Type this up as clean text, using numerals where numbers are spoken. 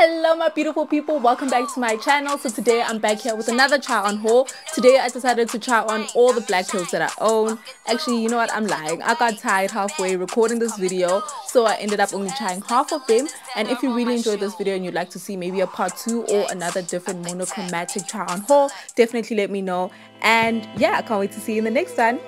Hello my beautiful people, welcome back to my channel. So today I'm back here with another try on haul. Today I decided to try on all the black heels that I own. Actually, you know what, I'm lying. I got tired halfway recording this video, so I ended up only trying half of them. And if you really enjoyed this video and you'd like to see maybe a part 2 or another different monochromatic try on haul, definitely let me know. And yeah, I can't wait to see you in the next one.